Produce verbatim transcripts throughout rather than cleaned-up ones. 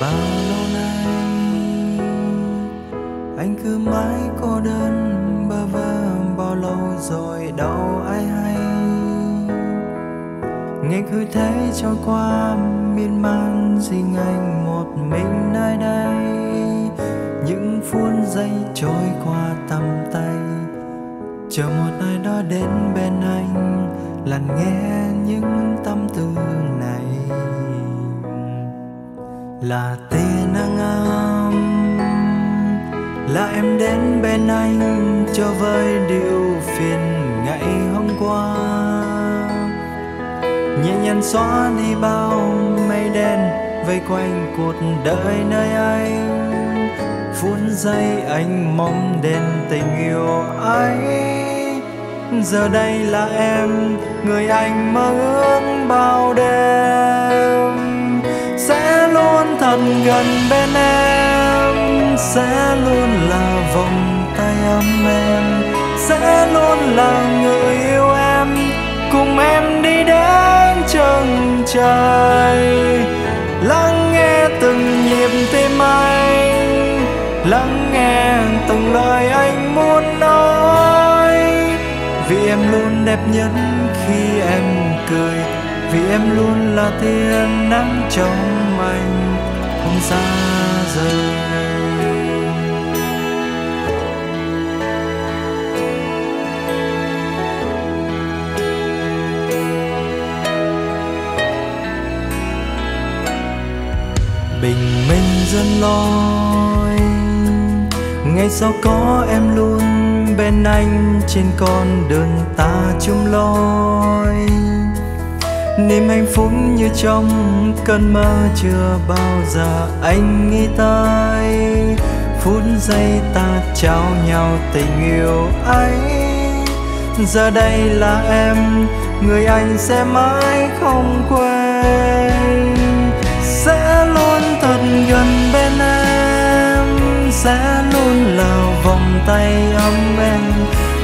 Bao lâu nay anh cứ mãi cô đơn bơ vơ, bao lâu rồi đâu ai hay. Nghe cứ thế trôi qua miên man, riêng anh một mình nơi đây. Những phút giây trôi qua tầm tay, chờ một ai đó đến bên anh, lắng nghe những tâm tư này. Là tia nắng ấm, là em đến bên anh cho vơi điều phiền ngày hôm qua. Nhẹ nhàng xóa đi bao mây đen vây quanh cuộc đời nơi anh. Phút giây anh mong đến tình yêu ấy, giờ đây là em, người anh mơ ước bao đêm. Sẽ luôn thật gần bên em, sẽ luôn là vòng tay ấm em, sẽ luôn là người yêu em, cùng em đi đến chân trời. Lắng nghe từng nhịp tim anh, lắng nghe từng lời anh muốn nói. Vì em luôn đẹp nhất khi em cười, vì em luôn là tia nắng trong anh không xa rời. Bình minh dần lối, ngày sau có em luôn bên anh trên con đường ta chung lối. Niềm hạnh phúc như trong cơn mơ chưa bao giờ anh nghĩ tới. Phút giây ta trao nhau tình yêu ấy, giờ đây là em, người anh sẽ mãi không quên. Sẽ luôn thật gần bên em, sẽ luôn là vòng tay ấm em,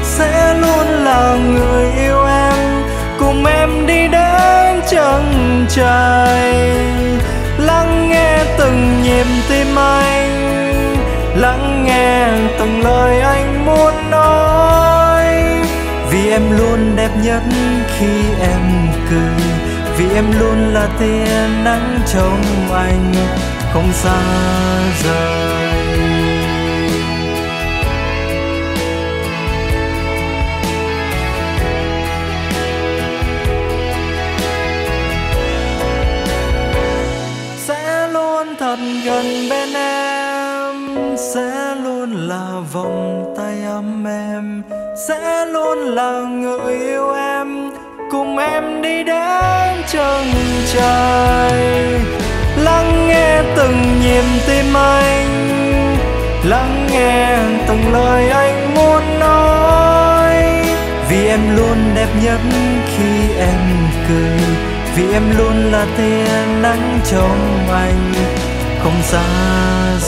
sẽ luôn là người yêu em, cùng em đi đến chân trời. Lắng nghe từng nhịp tim anh, lắng nghe từng lời anh muốn nói. Vì em luôn đẹp nhất khi em cười, vì em luôn là tia nắng trong anh không xa rời. Sẽ luôn thật gần bên em, sẽ luôn là vòng tay ấm em, sẽ luôn là người yêu em, cùng em đi đến chân trời. Lắng nghe từng nhịp tim anh, lắng nghe từng lời anh muốn nói. Vì em luôn đẹp nhất khi em cười, vì em luôn là tia nắng trong anh không xa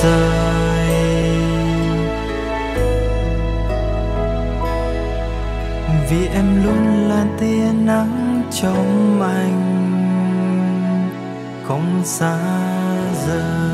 rời. Vì em luôn là tia nắng trong anh không xa rời.